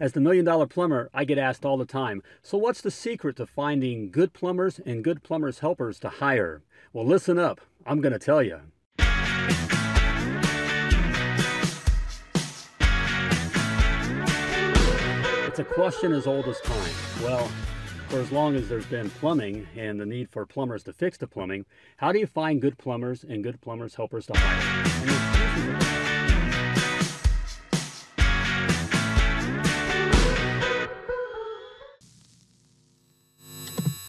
As the $1 Million Plumber, I get asked all the time, so what's the secret to finding good plumbers and good plumbers' helpers to hire? Well, listen up. I'm going to tell you. It's a question as old as time. Well, for as long as there's been plumbing and the need for plumbers to fix the plumbing, how do you find good plumbers and good plumbers' helpers to hire?